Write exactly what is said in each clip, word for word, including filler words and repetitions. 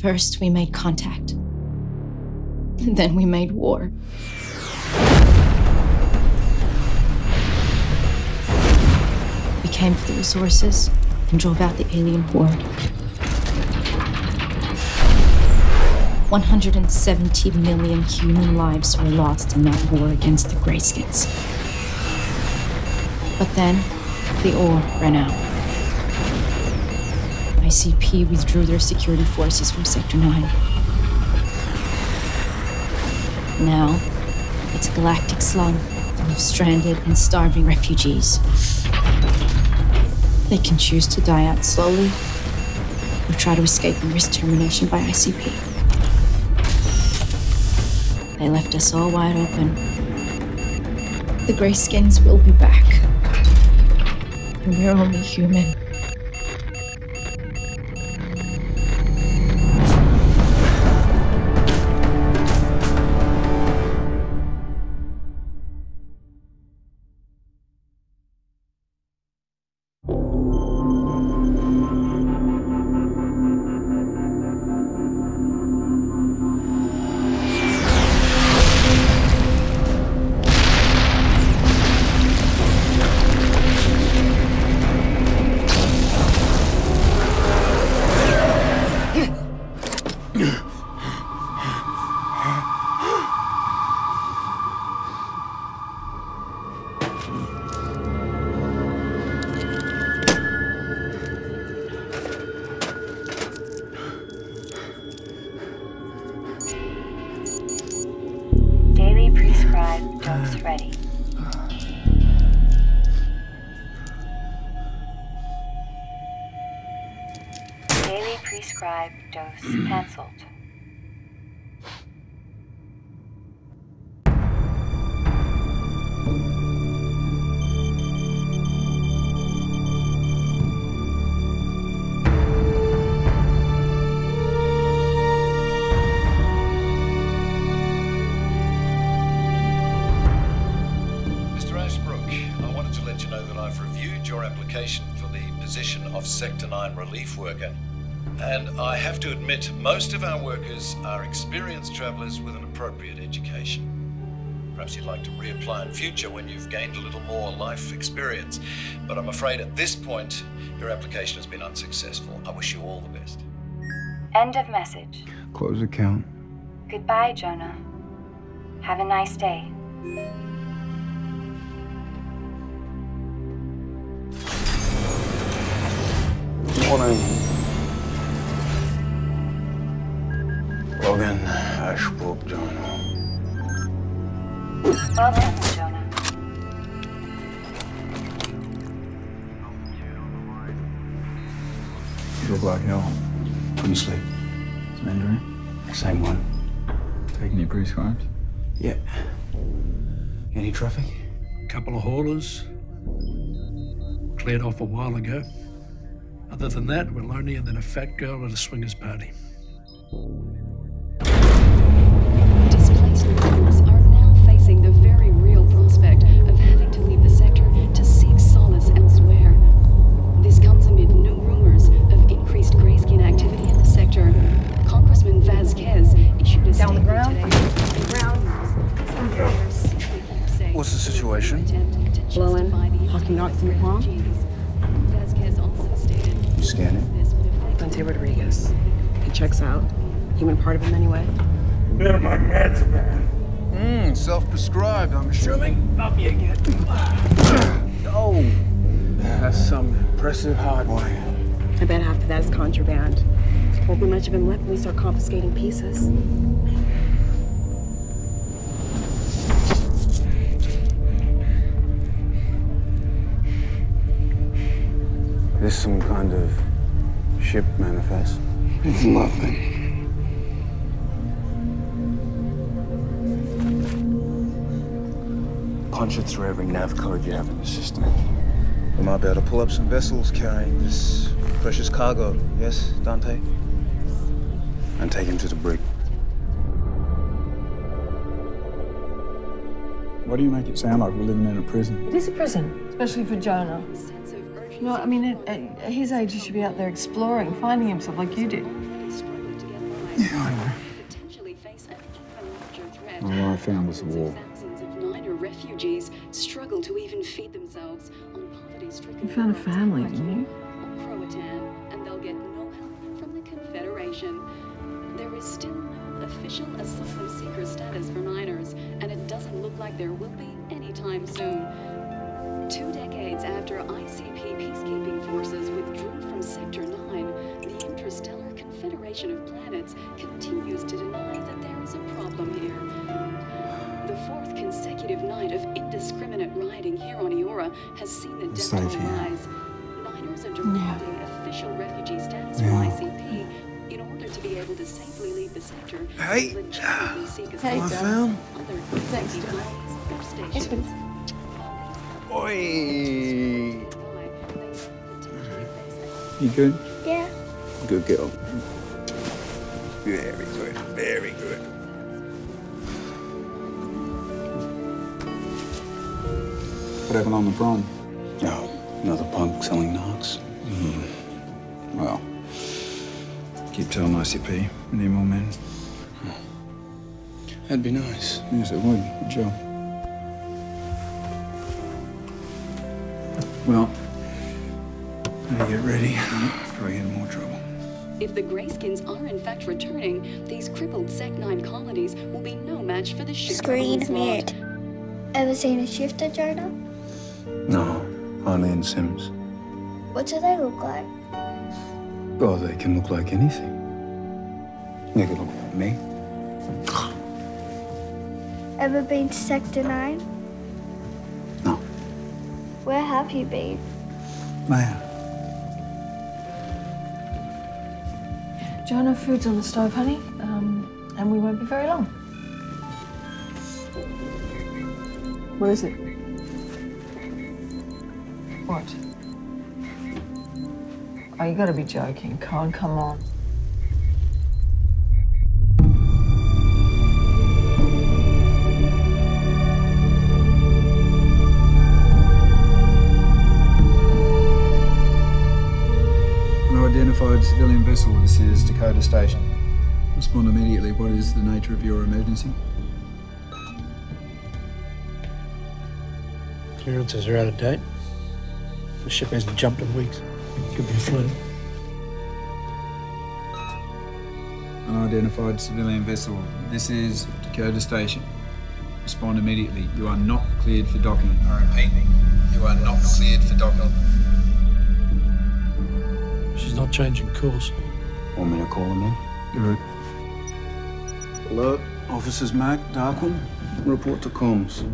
First, we made contact. And then we made war. We came for the resources and drove out the alien horde. one hundred seventy million human lives were lost in that war against the Greyskins. But then, the ore ran out. I C P withdrew their security forces from Sector nine. Now, it's a galactic slum full of stranded and starving refugees. They can choose to die out slowly, or try to escape and risk termination by I C P. They left us all wide open. The Greyskins will be back. And we're only human. Sector nine relief worker, and I have to admit most of our workers are experienced travellers with an appropriate education. Perhaps you'd like to reapply in future when you've gained a little more life experience, but I'm afraid at this point your application has been unsuccessful. I wish you all the best. End of message. Close account. Goodbye, Jonah. Have a nice day. Logan Ashbrook, Jonah. Well done, Jonah. You look like hell. Couldn't sleep. It's Mandarin? Same one. Taking your prescribes? Yeah. Any traffic? Couple of haulers. Cleared off a while ago. Other than that, we're lonelier than a fat girl at a swingers party. Displaced workers are now facing the very real prospect of having to leave the sector to seek solace elsewhere. This comes amid new rumors of increased Greyskin activity in the sector. Congressman Vazquez issued a statement today. What's the situation? Lillen, Hocking, Hocking. You scan it? Dante Rodriguez. It checks out. Human part of him anyway. They're my meds, man. Mmm, self-prescribed, I'm assuming. Not me again. Oh, that's some impressive hardware. I bet half of that is contraband. Won't be much of him left when we start confiscating pieces. Is this some kind of ship manifest? It's nothing. Punch it through every nav code you have in the system. We might be able to pull up some vessels carrying this precious cargo. Yes, Dante? And take him to the brig. Why do you make it sound like we're living in a prison? It is a prison, especially for Jonah. You know, I mean, at, at his age, he should be out there exploring, finding himself like you did. Yeah. All I found was a wall. Thousands of minor refugees struggle to even feed themselves on poverty-stricken. You found a family, didn't you? Croatan, and they'll get no help from the Confederation. There is still no official asylum seeker status for minors, and it doesn't look like there will be anytime soon. Two decades after I C P peacekeeping forces withdrew from Sector nine, the Interstellar Confederation of Planets continues to deny that there is a problem here. The fourth consecutive night of indiscriminate rioting here on Iora has seen the death rise. Minors are demanding yeah. official refugee status yeah. from I C P. In order to be able to safely leave the sector, hey, legitimately seek asylum. Thanks, John. Oi! You good? Yeah. Good girl. Very good. Very good. What happened on the prom? Oh, another punk selling knocks. Mm. Well. Keep telling I C P, we need more men. Oh. That'd be nice. Yes, it would. Good job. Well, let me get ready. Before I get in more trouble. If the Greyskins are in fact returning, these crippled Sec nine colonies will be no match for the Shifter. Screen mute. Ever seen a Shifter, Jonah? No, only in Sims. What do they look like? Well, they can look like anything. They can look like me. Ever been to Sector nine? No. Where have you been? Maya. Jonah, food's on the stove, honey. Um, and we won't be very long. What is it? What? Oh, you gotta be joking, Colin, come on. An unidentified civilian vessel, this is Dakota Station. Respond immediately. What is the nature of your emergency? Clearances are out of date. The ship hasn't jumped in weeks. Could be a flu. Unidentified civilian vessel. This is Dakota Station. Respond immediately. You are not cleared for docking. I repeat, you are not cleared for docking. She's not changing course. Want me to call them in? You're right. Alert. Officers Mac, Darkman, report to comms.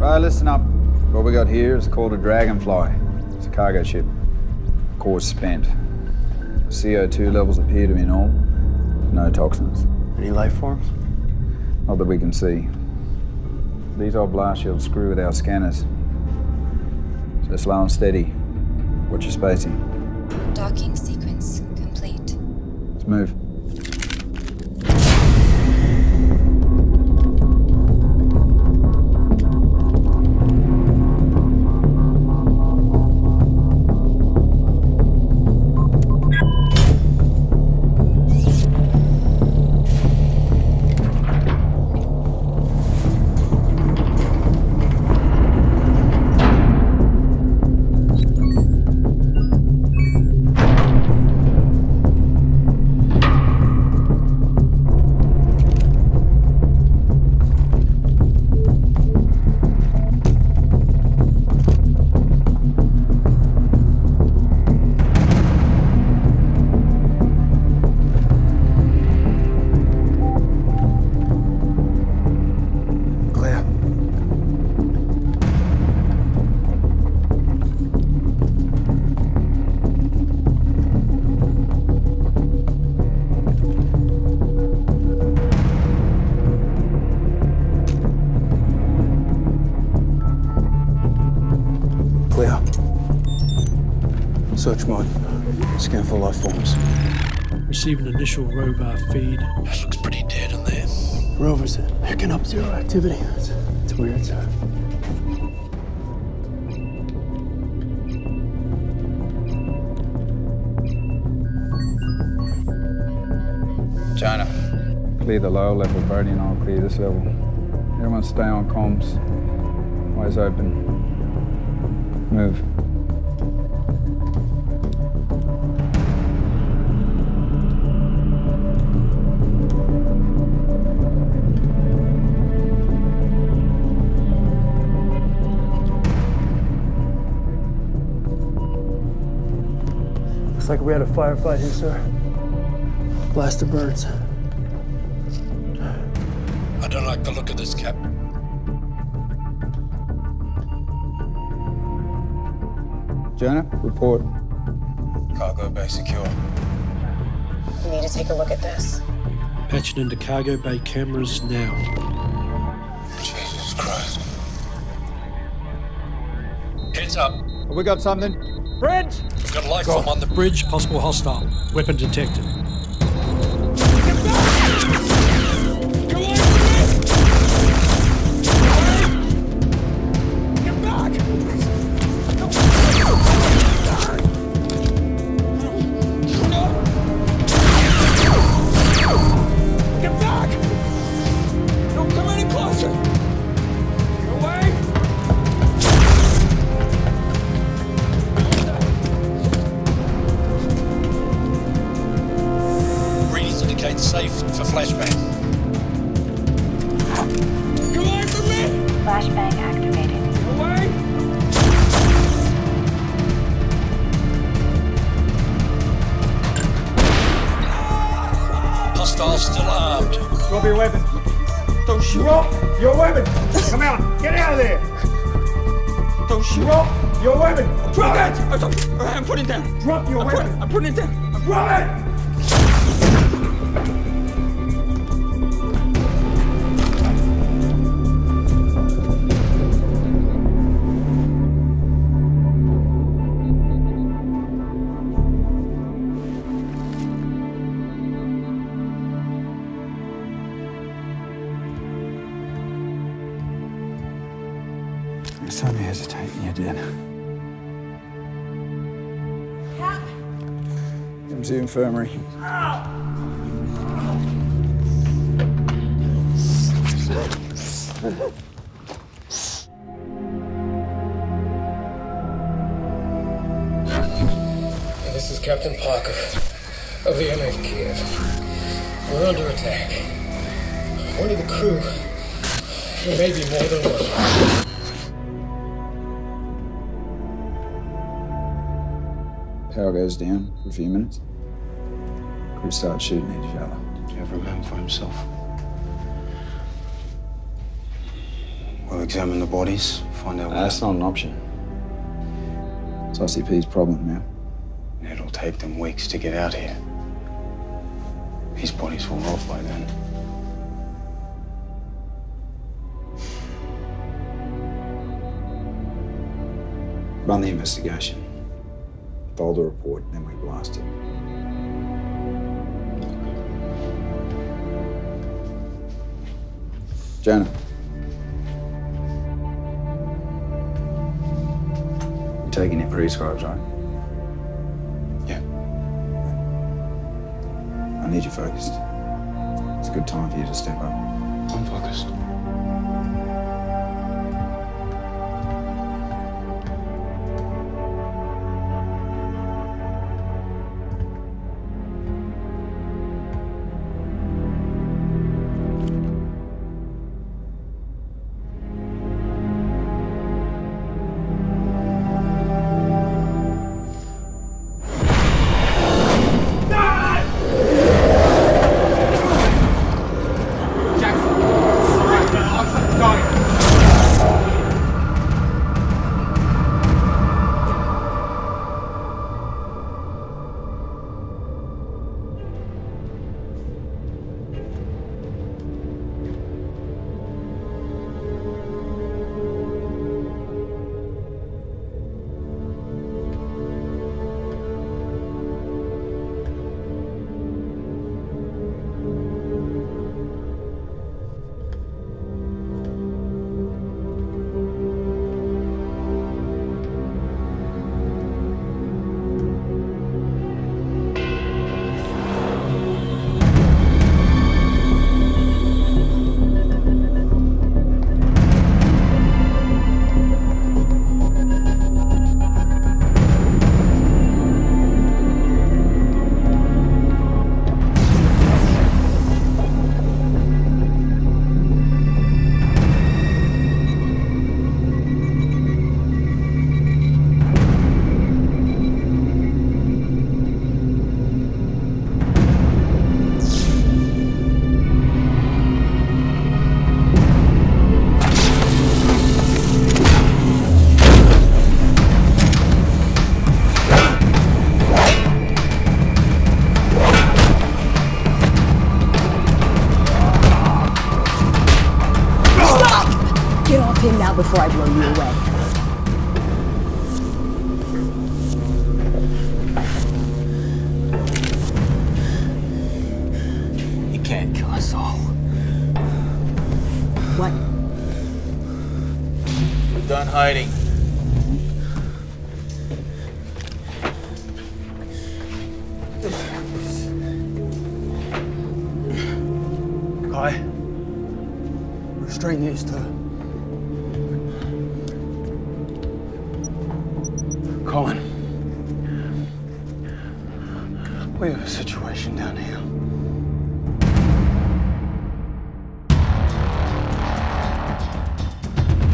Right, listen up. What we got here is called a dragonfly. It's a cargo ship. Core's spent. C O two levels appear to be normal. No toxins. Any life forms? Not that we can see. These old blast shields screw with our scanners. So slow and steady. Watch your spacing. Docking sequence complete. Let's move. Search mode. Scan for life forms. Receive an initial rover feed. That looks pretty dead in there. Rover's picking up zero activity. It's, it's weird. Jonah. Clear the low level, Bodhi, and I'll clear this level. Everyone stay on comms. Eyes open. Move. Looks like we had a firefight here, sir. Blast the birds. I don't like the look of this, Cap. Jonah, report. Cargo bay secure. We need to take a look at this. Patching into cargo bay cameras now. Jesus Christ. Heads up. Have we got something? Bridge! We've got a life form on the bridge, possible hostile. Weapon detected. Infirmary. This is Captain Parker of the N F K. We're under attack. One of the crew, there may be more than one. Power goes down for a few minutes. We start shooting each other. Every man for himself. We'll examine the bodies, find out. No, that's not an option. It's I C P's problem now. It'll take them weeks to get out here. These bodies will rot by then. Run the investigation. File the report, then we blast it. Jonah. You're taking it prescribed, right? Yeah. I need you focused. It's a good time for you to step up. I'm focused. Jackson! in hiding. Guy, restrain these two. Colin, we have a situation down here.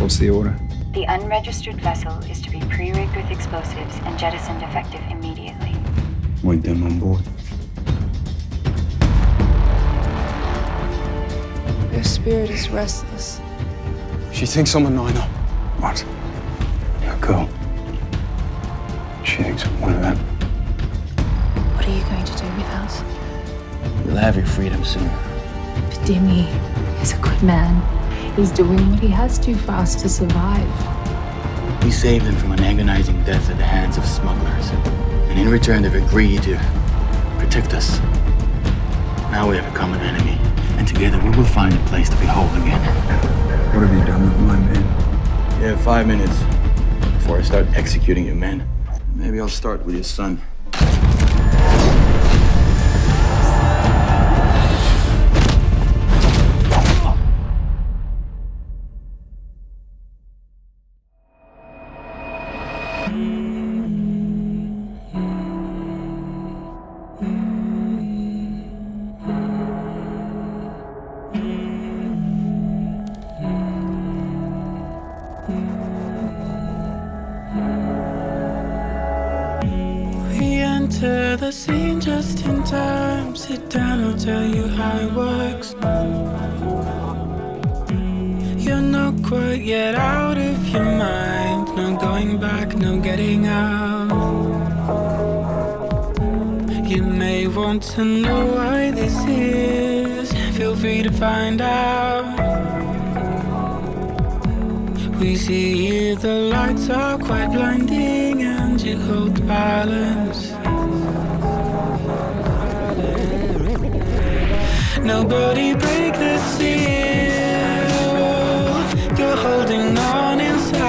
What's the order? The unregistered vessel is to be pre-rigged with explosives and jettisoned effective immediately. Want them on board? Your spirit is restless. She thinks I'm a niner. What? You're a girl. She thinks I'm one of them. What are you going to do with us? You'll have your freedom soon. But Demi is a good man. He's doing what he has to for us to survive. We saved them from an agonizing death at the hands of smugglers. And in return, they've agreed to protect us. Now we have a common enemy, and together we will find a place to be whole again. What have you done with my men? You have five minutes before I start executing your men. Maybe I'll start with your son. The scene just in time. Sit down, I'll tell you how it works. You're not quite yet out of your mind. No going back, no getting out. You may want to know why this is. Feel free to find out. We see here the lights are quite blinding, and you hold the balance. Nobody break the seal. You're holding on inside.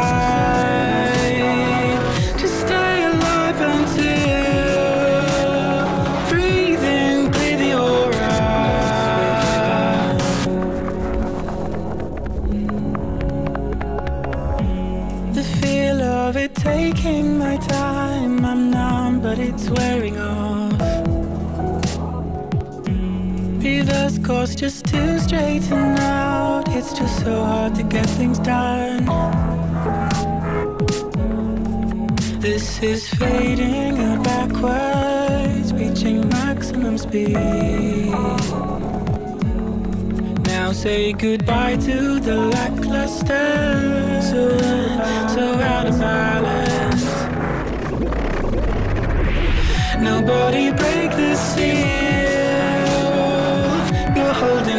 Just stay alive until breathing, breathe the aura. The feel of it taking my time. I'm numb, but it's wearing off. Reverse course just to straighten out. It's just so hard to get things done. This is fading backwards, reaching maximum speed. Now say goodbye to the lackluster, so, so out of balance. Nobody break the seal. Holding